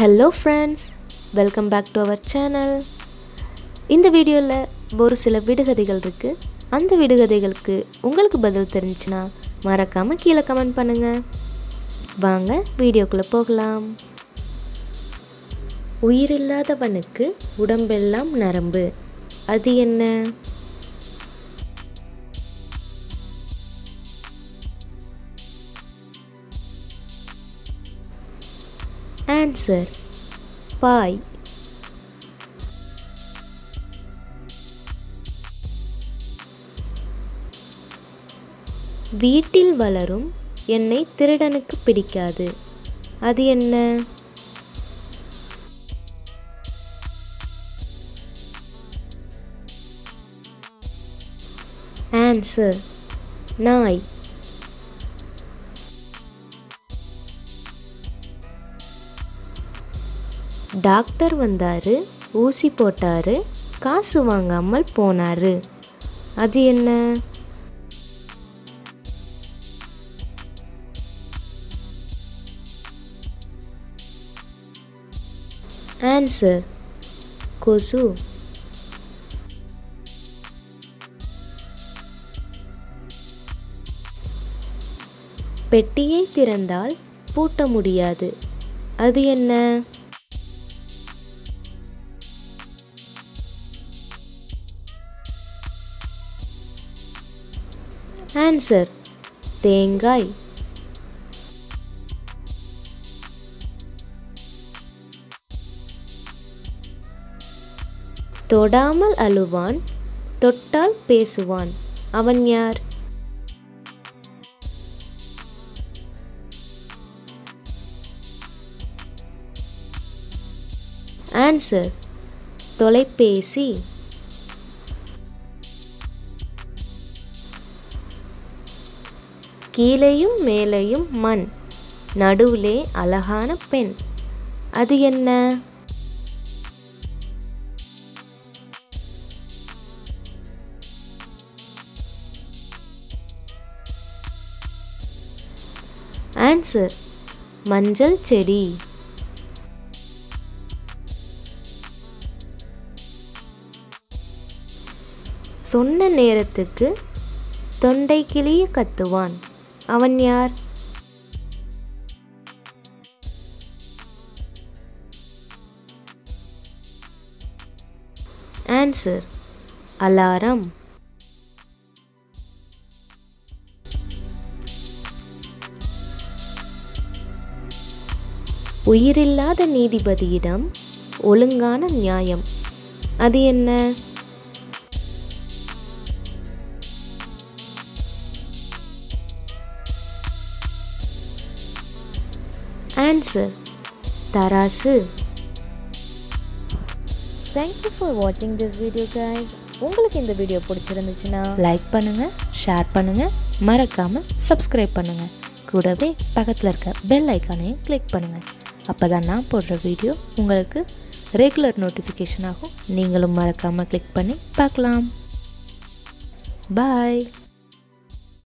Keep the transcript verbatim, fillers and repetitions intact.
Hello friends, welcome back to our channel. In this video, there are some விடுகதைகள் இருக்கு. அந்த விடுகதைகளுக்கு உங்களுக்கு பதில் தெரிஞ்சினா மறக்காம கீழ கமெண்ட் பண்ணுங்க. வாங்க வீடியோக்குள்ள போகலாம். உயிரில்லாதவனுக்கு உடம்பெல்லாம் நரம்பு. அது என்ன? Answer: Pie. வீட்டில் வளரும் என்னை திருடனுக்கு பிடிக்காது. அது என்ன? Answer: நாய். டாக்டர் வந்தாரு, ஊசி போட்டாரு, காசு வாங்காமல் போனாரு. அது என்ன? Answer: கொசு. பெட்டியை திறந்தால் பூட்ட முடியாது. அது என்ன? Answer: தேங்காய். தொடாமல் அழுவான், தொட்டால் பேசுவான். அவன் யார்? Answer: தொலைபேசி. கீழேயும் மேலேயும் மண், நடுவிலே அழகான பெண். அது என்ன? Answer: மஞ்சள் செடி. சொன்ன நேரத்துக்கு தொண்டை கிளிய கத்துவான். அவன் யார்? Answer: alarm. உயிரில்லாத நீதிபதியிடம் ஒழுங்கான நியாயம். அது என்ன? Answer: தராசு. Thank you for watching this video guys. உங்களுக்கு இந்த வீடியோ பிடிச்சிருந்துச்சுனா லைக் பண்ணுங்க, ஷேர் பண்ணுங்க, மறக்காம சப்ஸ்கிரைப் பண்ணுங்க. கூடவே பக்கத்துல இருக்க பெல் ஐகானையும் கிளிக் பண்ணுங்க. அப்பதான் நான் போடுற வீடியோ உங்களுக்கு ரெகுலர் நோட்டிஃபிகேஷன் ஆகும். நீங்களும் மறக்காம கிளிக் பண்ணி பார்க்கலாம். பாய்.